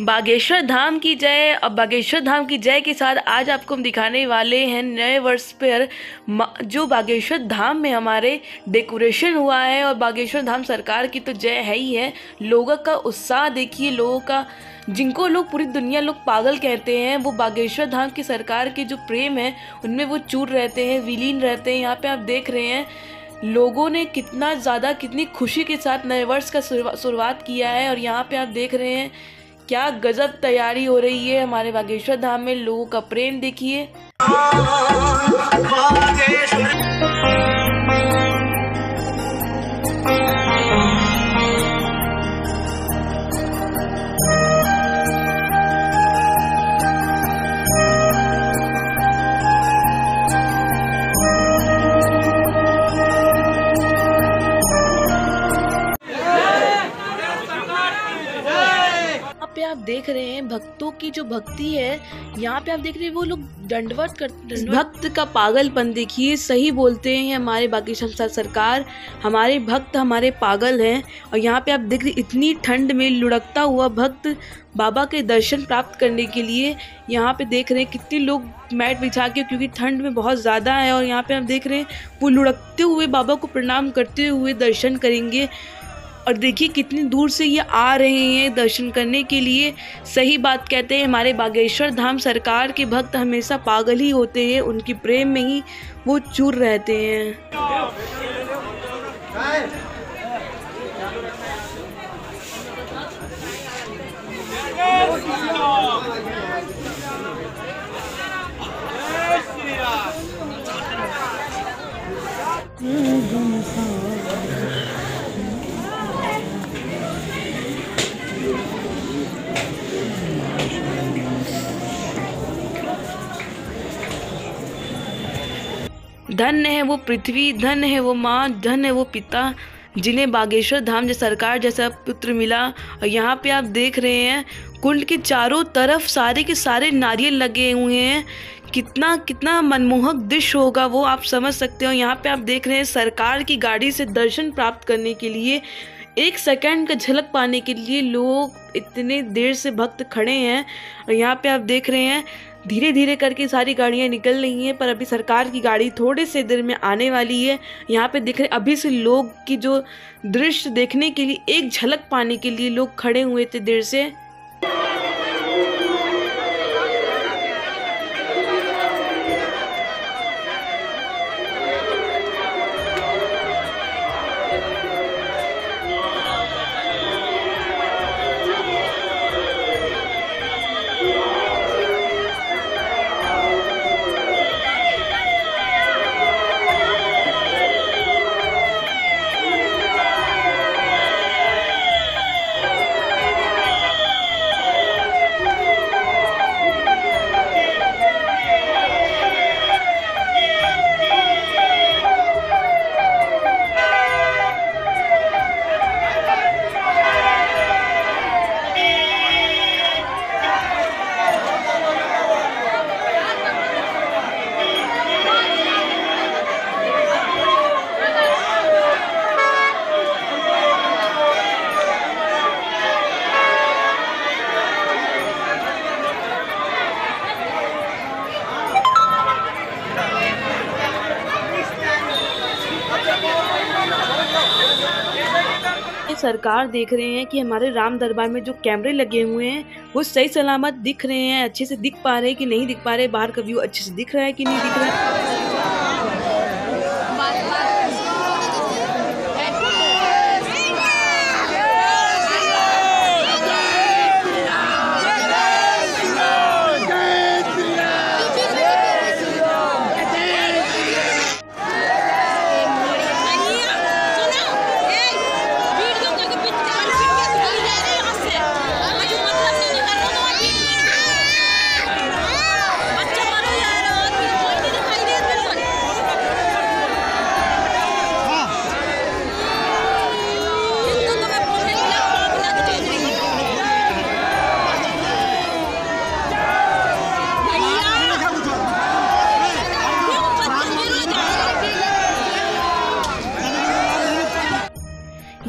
बागेश्वर धाम की जय। अब बागेश्वर धाम की जय के साथ आज आपको हम दिखाने वाले हैं नए वर्ष पर जो बागेश्वर धाम में हमारे डेकोरेशन हुआ है। और बागेश्वर धाम सरकार की तो जय है ही है। लोगों का उत्साह देखिए, लोगों का, जिनको लोग पूरी दुनिया लोग पागल कहते हैं, वो बागेश्वर धाम की सरकार के जो प्रेम है उनमें वो चूर रहते हैं, विलीन रहते हैं। यहाँ पर आप देख रहे हैं लोगों ने कितना ज़्यादा, कितनी खुशी के साथ नए वर्ष का शुरुआत किया है। और यहाँ पर आप देख रहे हैं क्या गजब तैयारी हो रही है हमारे बागेश्वर धाम में। लोगों का प्रेम देखिए। आप देख रहे हैं भक्तों की जो भक्ति है, यहाँ पे आप देख रहे हैं वो लोग दंडवत करते हैं। भक्त का पागलपन देखिए, सही बोलते हैं हमारे बागेश्वर सरकार, हमारे भक्त हमारे पागल हैं। और यहाँ पे आप देख रहे इतनी ठंड में लुढ़कता हुआ भक्त बाबा के दर्शन प्राप्त करने के लिए यहाँ पे देख रहे हैं कितने लोग मैट बिछा के, क्योंकि ठंड में बहुत ज़्यादा है। और यहाँ पे आप देख रहे हैं वो लुढ़कते हुए बाबा को प्रणाम करते हुए दर्शन करेंगे। और देखिए कितनी दूर से ये आ रहे हैं दर्शन करने के लिए। सही बात कहते हैं हमारे बागेश्वर धाम सरकार के भक्त हमेशा पागल ही होते हैं, उनके प्रेम में ही वो चूर रहते हैं। धन्य है वो पृथ्वी, धन्य है वो माँ, धन्य है वो पिता जिन्हें बागेश्वर धाम जैसी सरकार जैसा पुत्र मिला। और यहाँ पे आप देख रहे हैं कुंड के चारों तरफ सारे के सारे नारियल लगे हुए हैं। कितना कितना मनमोहक दृश्य होगा वो आप समझ सकते हो। यहाँ पे आप देख रहे हैं सरकार की गाड़ी से दर्शन प्राप्त करने के लिए, एक सेकंड का झलक पाने के लिए लोग इतने देर से भक्त खड़े हैं। और यहाँ पे आप देख रहे हैं धीरे धीरे करके सारी गाड़ियाँ निकल रही हैं, पर अभी सरकार की गाड़ी थोड़े से देर में आने वाली है। यहाँ पे दिख रहे अभी से लोग की जो दृश्य देखने के लिए, एक झलक पाने के लिए लोग खड़े हुए थे देर से। सरकार देख रहे हैं कि हमारे राम दरबार में जो कैमरे लगे हुए हैं वो सही सलामत दिख रहे हैं, अच्छे से दिख पा रहे हैं कि नहीं दिख पा रहे, बाहर का व्यू अच्छे से दिख रहा है कि नहीं दिख रहा है।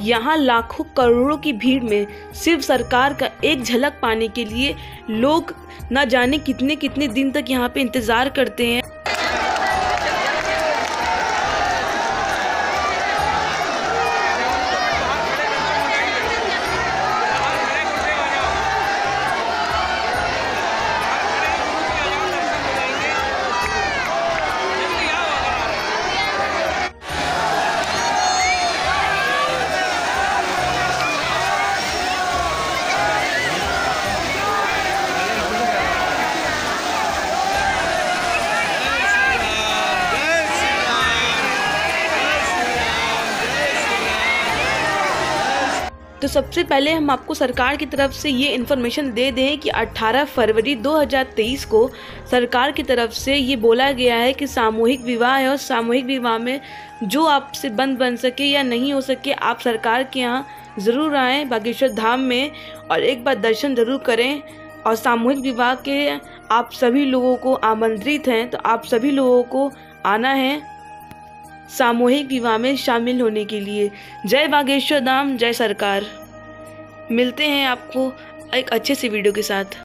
यहाँ लाखों करोड़ों की भीड़ में सिर्फ सरकार का एक झलक पाने के लिए लोग न जाने कितने कितने दिन तक यहाँ पे इंतज़ार करते हैं। तो सबसे पहले हम आपको सरकार की तरफ से ये इन्फॉर्मेशन दे दें कि 18 फरवरी 2023 को सरकार की तरफ से ये बोला गया है कि सामूहिक विवाह है और सामूहिक विवाह में जो आपसे बंद बन सके या नहीं हो सके आप सरकार के यहाँ ज़रूर आएँ बागेश्वर धाम में और एक बार दर्शन ज़रूर करें। और सामूहिक विवाह के आप सभी लोगों को आमंत्रित हैं, तो आप सभी लोगों को आना है सामूहिक विवाह में शामिल होने के लिए। जय बागेश्वर धाम, जय सरकार। मिलते हैं आपको एक अच्छे से वीडियो के साथ।